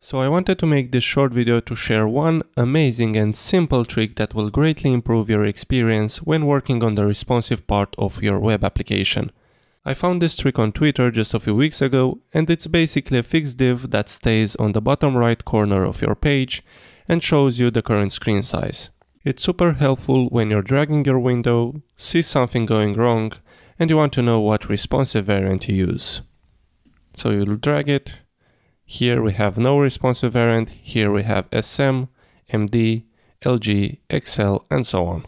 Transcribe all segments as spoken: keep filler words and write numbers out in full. So I wanted to make this short video to share one amazing and simple trick that will greatly improve your experience when working on the responsive part of your web application. I found this trick on Twitter just a few weeks ago, and it's basically a fixed div that stays on the bottom right corner of your page and shows you the current screen size. It's super helpful when you're dragging your window, see something going wrong, and you want to know what responsive variant you use. So you'll drag it. Here we have no responsive variant, here we have S M, M D, L G, X L, and so on.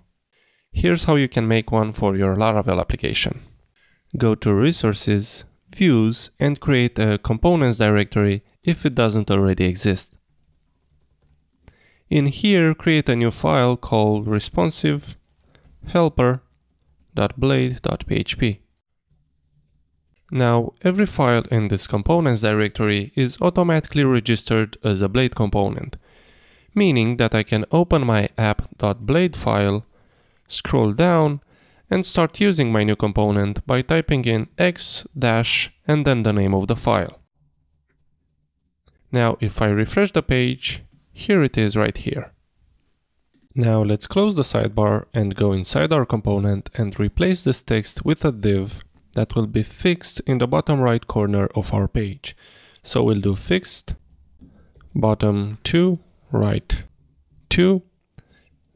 Here's how you can make one for your Laravel application. Go to Resources, Views, and create a components directory if it doesn't already exist. In here, create a new file called responsive helper.blade.php. Now, every file in this components directory is automatically registered as a blade component, meaning that I can open my app.blade file, scroll down, and start using my new component by typing in x dash and then the name of the file. Now, if I refresh the page, here it is right here. Now, let's close the sidebar and go inside our component and replace this text with a div that will be fixed in the bottom right corner of our page. So we'll do fixed bottom two right two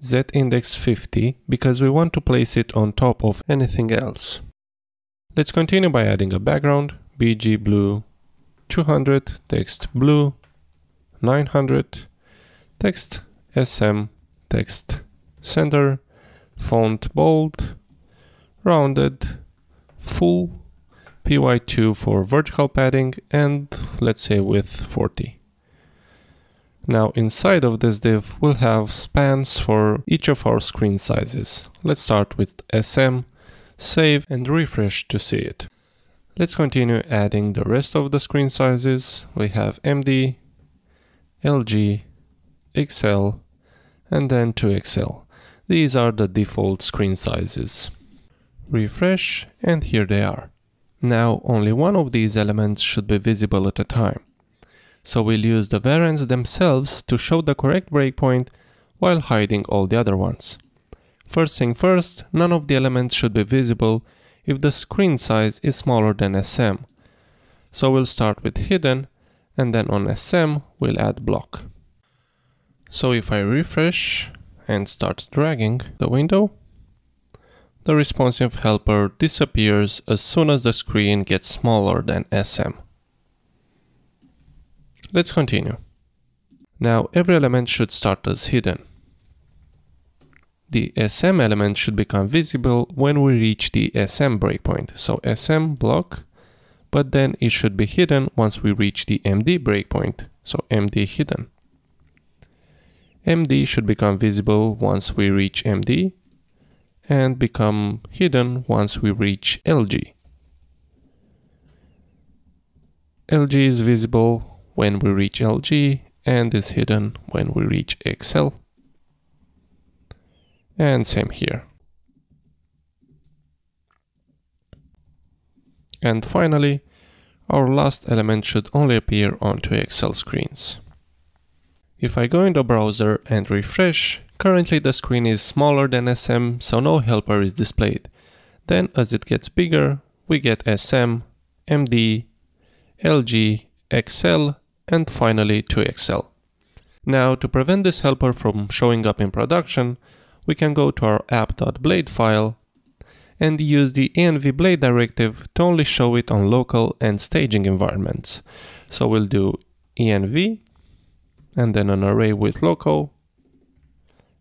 z index fifty because we want to place it on top of anything else. Let's continue by adding a background B G blue two hundred, text blue nine hundred, text S M, text center, font bold, rounded, full, P Y two for vertical padding, and let's say width forty. Now inside of this div we'll have spans for each of our screen sizes. Let's start with S M, save and refresh to see it. Let's continue adding the rest of the screen sizes. We have M D, L G, X L, and then two X L. These are the default screen sizes. Refresh, and here they are. Now only one of these elements should be visible at a time. So we'll use the variants themselves to show the correct breakpoint while hiding all the other ones. First thing first, none of the elements should be visible if the screen size is smaller than S M. So we'll start with hidden, and then on S M we'll add block. So if I refresh and start dragging the window, the responsive helper disappears as soon as the screen gets smaller than S M. Let's continue. Now every element should start as hidden. The S M element should become visible when we reach the S M breakpoint, so S M block, but then it should be hidden once we reach the M D breakpoint, so M D hidden. M D should become visible once we reach M D, and become hidden once we reach L G. L G is visible when we reach L G and is hidden when we reach X L. And same here. And finally, our last element should only appear on two X L screens. If I go in the browser and refresh, currently the screen is smaller than S M, so no helper is displayed. Then as it gets bigger, we get S M, M D, L G, X L, and finally two X L. Now to prevent this helper from showing up in production, we can go to our app.blade file and use the env blade directive to only show it on local and staging environments. So we'll do env and then an array with local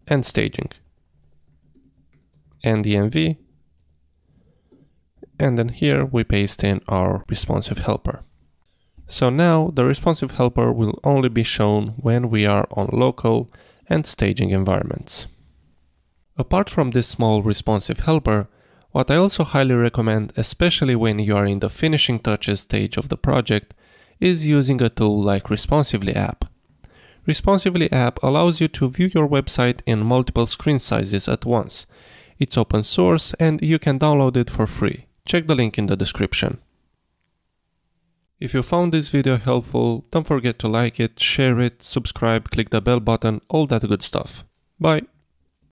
and staging, and env, and then here we paste in our responsive helper. So now the responsive helper will only be shown when we are on local and staging environments. Apart from this small responsive helper, what I also highly recommend, especially when you are in the finishing touches stage of the project, is using a tool like Responsively App. Responsively App allows you to view your website in multiple screen sizes at once. It's open source and you can download it for free. Check the link in the description. If you found this video helpful, don't forget to like it, share it, subscribe, click the bell button, all that good stuff. Bye!